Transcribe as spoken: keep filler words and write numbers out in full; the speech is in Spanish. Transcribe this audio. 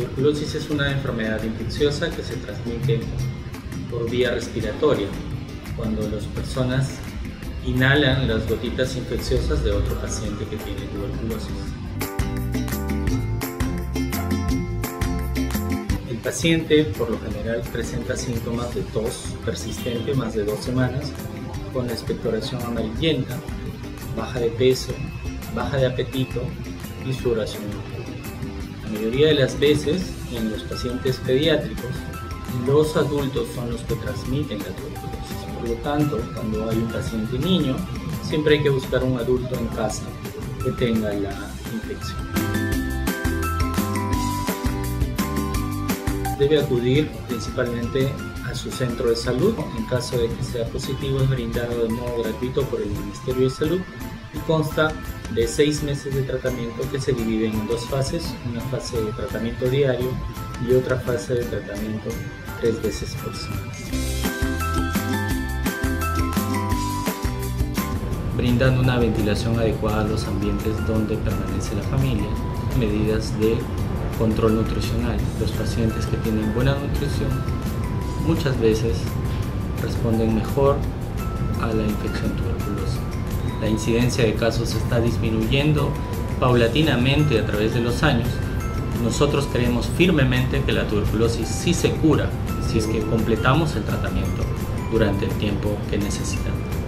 tuberculosis es una enfermedad infecciosa que se transmite por vía respiratoria, cuando las personas inhalan las gotitas infecciosas de otro paciente que tiene tuberculosis. El paciente, por lo general, presenta síntomas de tos persistente más de dos semanas, con la expectoración amarillenta, baja de peso, baja de apetito y sudoración. La mayoría de las veces, en los pacientes pediátricos, los adultos son los que transmiten la tuberculosis. Por lo tanto, cuando hay un paciente niño, siempre hay que buscar un adulto en casa que tenga la infección. Debe acudir principalmente a su centro de salud. En caso de que sea positivo, es brindado de modo gratuito por el Ministerio de Salud y consta de seis meses de tratamiento que se dividen en dos fases, una fase de tratamiento diario y otra fase de tratamiento tres veces por semana. Brindando una ventilación adecuada a los ambientes donde permanece la familia, medidas de control nutricional. Los pacientes que tienen buena nutrición muchas veces responden mejor a la infección tuberculosa. La incidencia de casos está disminuyendo paulatinamente a través de los años. Nosotros creemos firmemente que la tuberculosis sí se cura si es que completamos el tratamiento durante el tiempo que necesitamos.